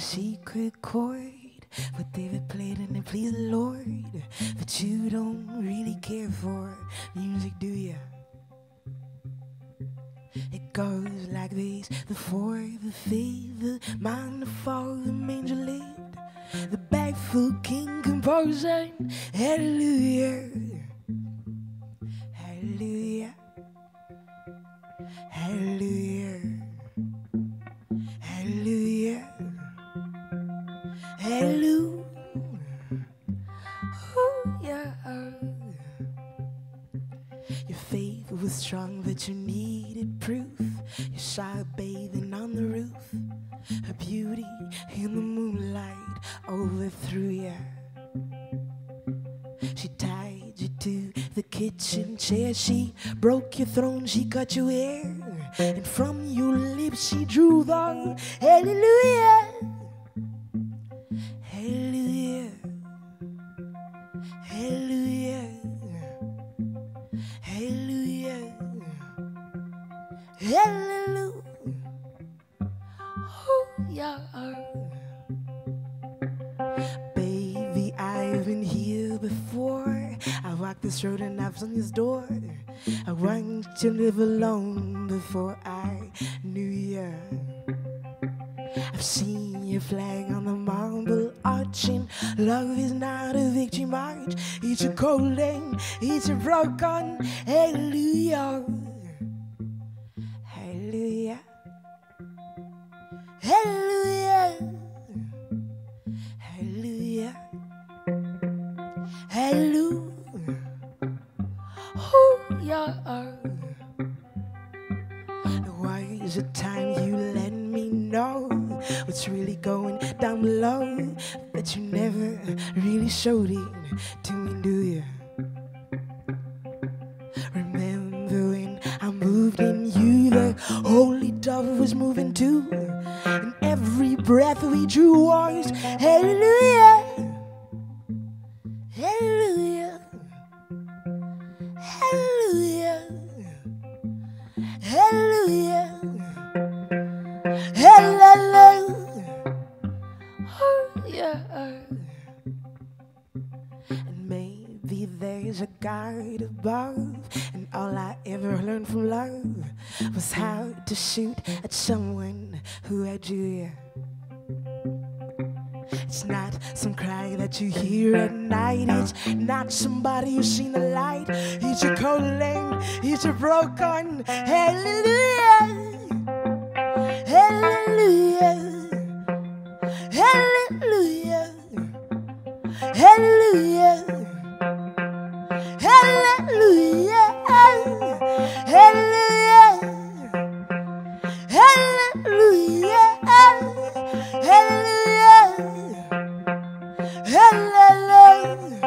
Secret chord, what David played and it pleased the Lord. But you don't really care for music, do ya? It goes like this: the fourth, the fifth, the minor fall, the manger lead, the back foot king composing Hallelujah, Hallelujah, Hallelujah, Hallelujah. Hallelujah, oh, yeah. Your faith was strong that you needed proof. You saw her bathing on the roof, her beauty in the moonlight overthrew you. She tied you to the kitchen chair, she broke your throne, she cut your hair, and from your lips she drew the Hallelujah. Hallelujah, hallelujah, hallelujah, hallelujah, oh yeah. Baby, I've been here before. I walked this road and I've seen this door. I want you to live alone before I knew you. I've seen your flag on the marble arch, and love is not a victory march. It's a cold and it's a broken Hallelujah, Hallelujah, Hallelujah, Hallelujah, Hallelujah. Why is it time you let me know what's really going down below, that you never really showed it to me, do you? Remember when I moved in you, the holy dove was moving too, and every breath we drew was Hallelujah, Hallelujah, Hallelujah, Hallelujah, hallelujah, oh yeah. And maybe there's a God above, and all I ever learned from love was how to shoot at someone who had you. It's not some cry that you hear at night. It's not somebody who's seen the light. It's a calling, it's a broken Hallelujah, Hallelujah, Hallelujah, Hallelujah, Hallelujah, Hallelujah, Hallelujah, Hallelujah. Hallelujah, oh